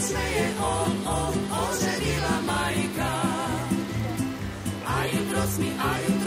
smeje, o, oženila majka. A jutros mi,